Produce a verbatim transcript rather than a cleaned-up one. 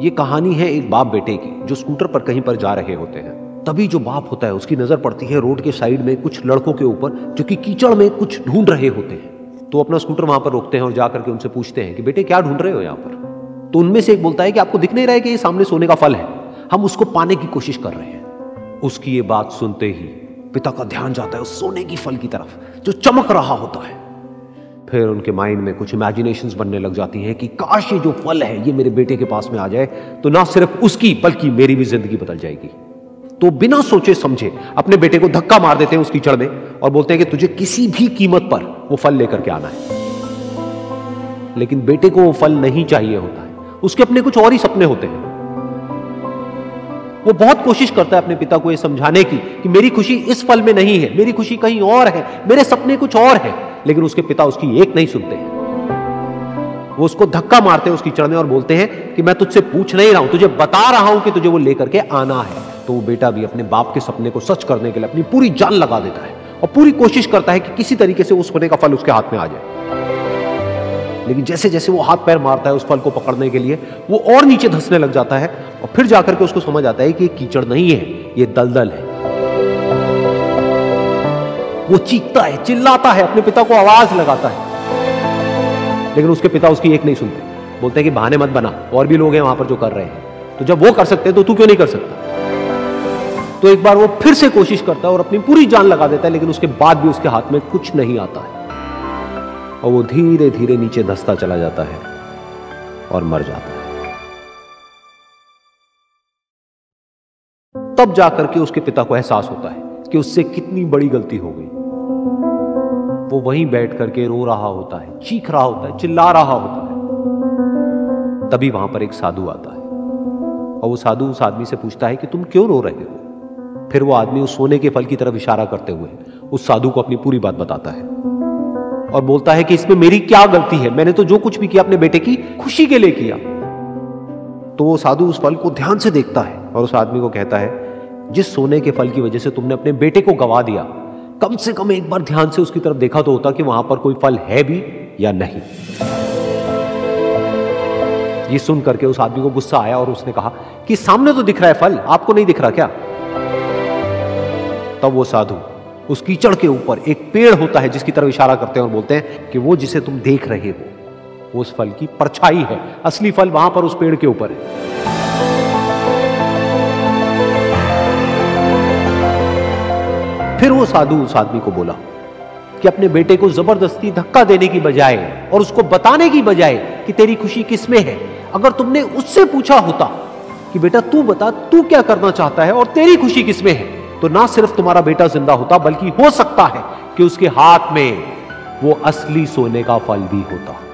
ये कहानी है एक बाप बेटे की जो स्कूटर पर कहीं पर जा रहे होते हैं। तभी जो बाप होता है उसकी नजर पड़ती है रोड के साइड में कुछ लड़कों के ऊपर जो कि कीचड़ में कुछ ढूंढ रहे होते हैं। तो अपना स्कूटर वहां पर रोकते हैं और जाकर के उनसे पूछते हैं कि बेटे क्या ढूंढ रहे हो यहाँ पर। तो उनमें से एक बोलता है कि आपको दिख नहीं रहा है कि ये सामने सोने का फल है, हम उसको पाने की कोशिश कर रहे हैं। उसकी ये बात सुनते ही पिता का ध्यान जाता है उस सोने की फल की तरफ जो चमक रहा होता है। फिर उनके माइंड में कुछ इमेजिनेशंस बनने लग जाती हैं कि काश ये जो फल है ये मेरे बेटे के पास में आ जाए तो ना सिर्फ उसकी बल्कि मेरी भी जिंदगी बदल जाएगी। तो बिना सोचे समझे अपने बेटे को धक्का मार देते हैं उसकी जड़ में और बोलते हैं कि तुझे किसी भी कीमत पर वो फल लेकर के आना है। लेकिन बेटे को वो फल नहीं चाहिए होता है, उसके अपने कुछ और ही सपने होते हैं। वो बहुत कोशिश करता है अपने पिता को ये समझाने की कि मेरी खुशी इस फल में नहीं है, मेरी खुशी कहीं और है, मेरे सपने कुछ और है। लेकिन उसके पिता उसकी एक नहीं सुनते हैं। वो उसको धक्का मारते हैं उसकी चढ़ में और बोलते हैं कि मैं तुझसे पूछ नहीं रहा हूं, तुझे बता रहा हूं कि तुझे वो लेकर के आना है। तो वो बेटा भी अपने बाप के सपने को सच करने के लिए अपनी पूरी जान लगा देता है और पूरी कोशिश करता है कि किसी तरीके से उस सोने का फल उसके हाथ में आ जाए। लेकिन जैसे जैसे वो हाथ पैर मारता है उस फल को पकड़ने के लिए वो और नीचे धंसने लग जाता है और फिर जाकर के उसको समझ आता है कि ये कीचड़ नहीं है, ये दलदल है। वो चीखता है, चिल्लाता है, अपने पिता को आवाज लगाता है। लेकिन उसके पिता उसकी एक नहीं सुनते, बोलते हैं कि बहाने मत बना, और भी लोग हैं वहां पर जो कर रहे हैं, तो जब वो कर सकते हैं तो तू क्यों नहीं कर सकता। तो एक बार वो फिर से कोशिश करता है और अपनी पूरी जान लगा देता है, लेकिन उसके बाद भी उसके हाथ में कुछ नहीं आता है और वो धीरे धीरे नीचे धंसता चला जाता है और मर जाता है। तब जाकर के उसके पिता को एहसास होता है कि उससे कितनी बड़ी गलती हो गई। वो वहीं बैठ करके रो रहा होता है, चीख रहा होता है, चिल्ला रहा होता है। तभी वहां पर एक साधु आता है और वो साधु उस आदमी से पूछता है कि तुम क्यों रो रहे हो। फिर वो आदमी उस सोने के फल की तरफ इशारा करते हुए उस साधु को अपनी पूरी बात बताता है और बोलता है कि इसमें मेरी क्या गलती है, मैंने तो जो कुछ भी किया अपने बेटे की खुशी के लिए किया। तो वो साधु उस फल को ध्यान से देखता है और उस आदमी को कहता है, जिस सोने के फल की वजह से तुमने अपने बेटे को गवा दिया, कम से कम एक बार ध्यान से उसकी तरफ देखा तो होता कि वहां पर कोई फल है भी या नहीं। ये सुन करके उस आदमी को गुस्सा आया और उसने कहा कि सामने तो दिख रहा है फल, आपको नहीं दिख रहा क्या। तब वो साधु उस कीचड़ के ऊपर एक पेड़ होता है जिसकी तरफ इशारा करते हैं और बोलते हैं कि वो जिसे तुम देख रहे हो वो उस फल की परछाई है, असली फल वहां पर उस पेड़ के ऊपर है। फिर वो साधु उस आदमी को बोला कि अपने बेटे को जबरदस्ती धक्का देने की बजाय और उसको बताने की बजाय कि तेरी खुशी किसमें है, अगर तुमने उससे पूछा होता कि बेटा तू बता तू क्या करना चाहता है और तेरी खुशी किसमें है, तो ना सिर्फ तुम्हारा बेटा जिंदा होता बल्कि हो सकता है कि उसके हाथ में वो असली सोने का फल भी होता।